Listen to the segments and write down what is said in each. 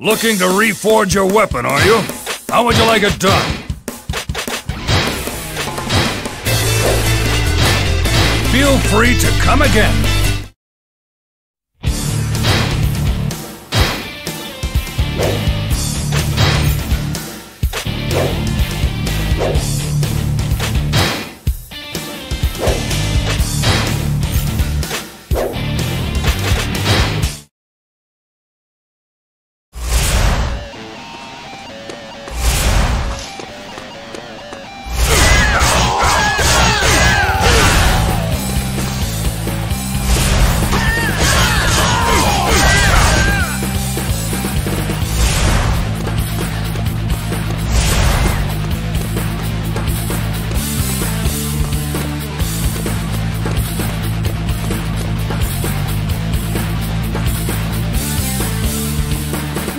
Looking to reforge your weapon, are you? How would you like it done? Feel free to come again.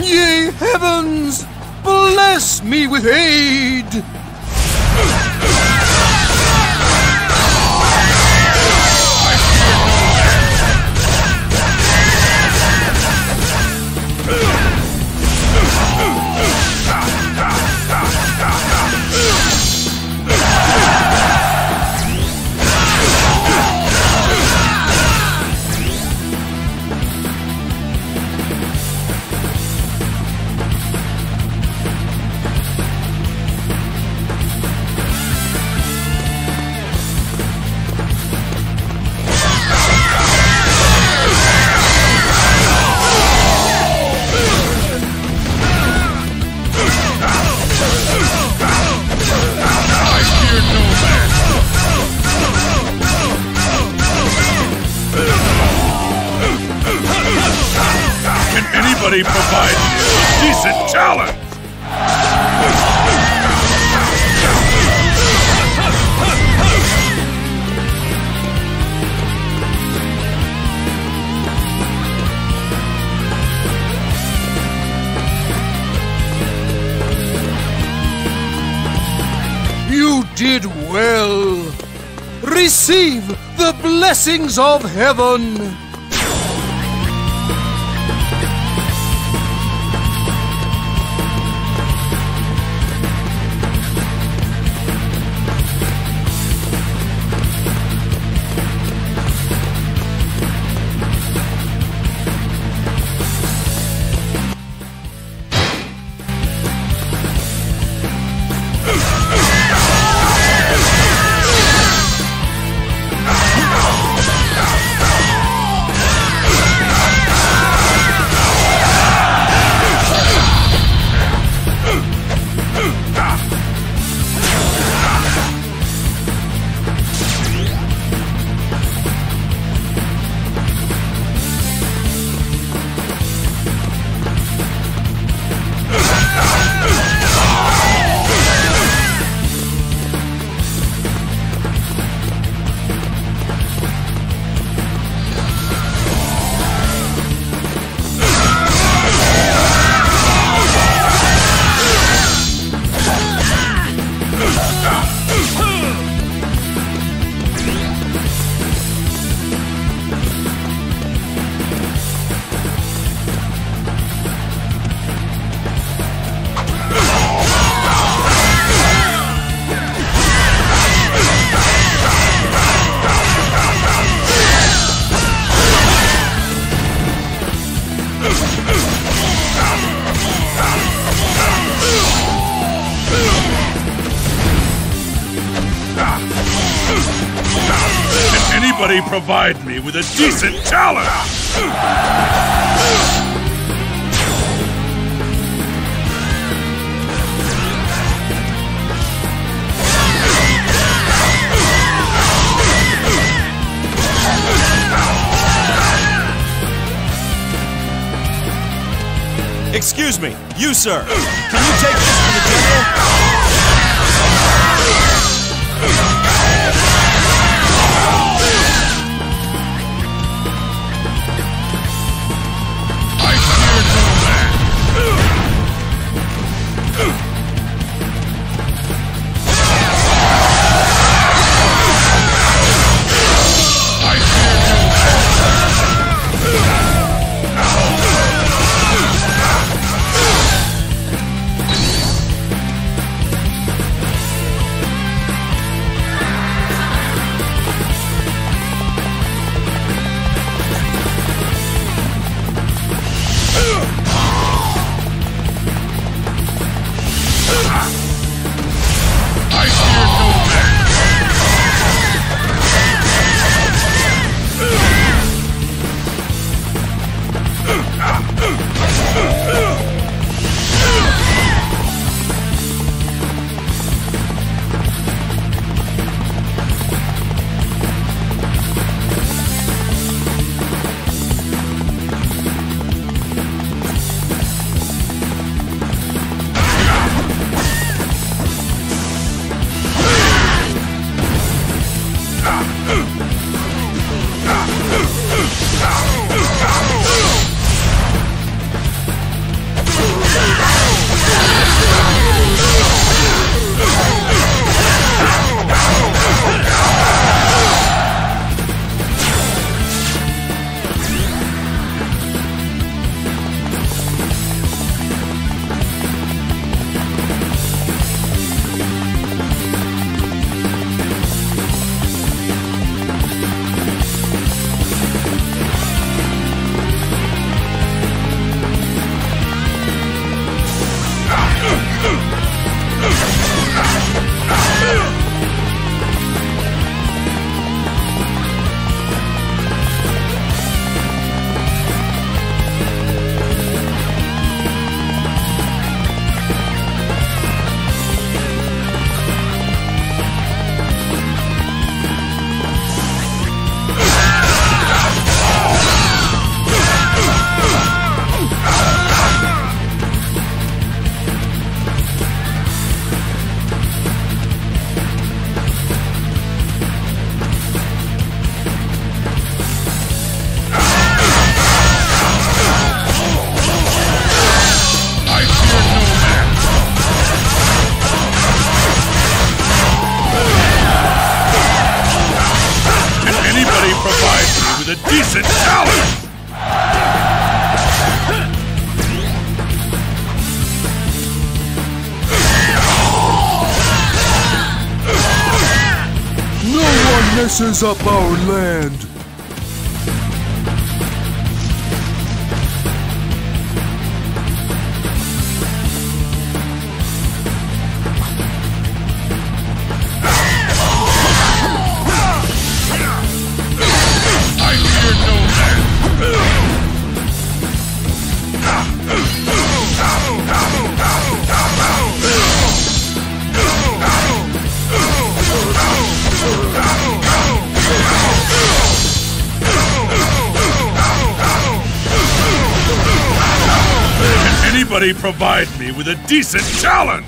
Ye heavens, bless me with aid! Anybody provide a decent challenge? You did well. Receive the blessings of heaven. Can anybody provide me with a decent challenge? Excuse me, you, sir. Can you take this to the general? I fear no man. I fear no man. a decent challenge! No one messes up our land! Somebody provide me with a decent challenge!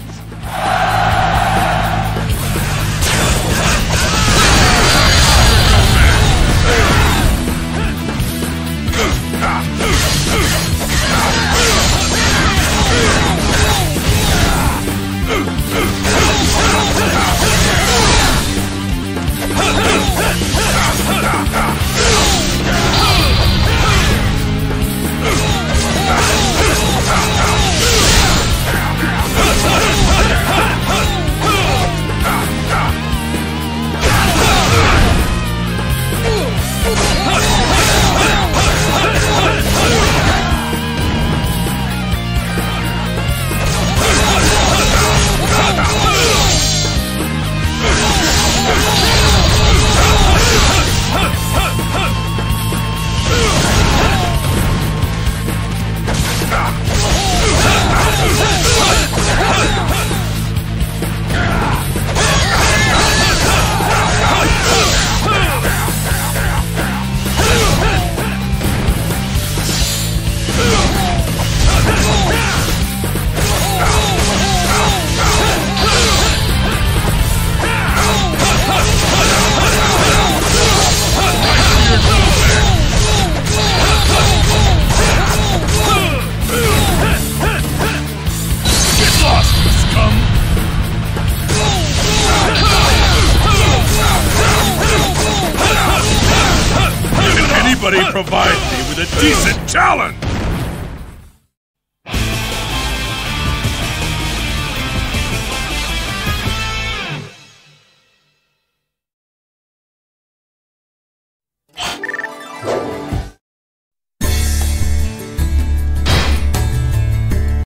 Provide me with a decent challenge!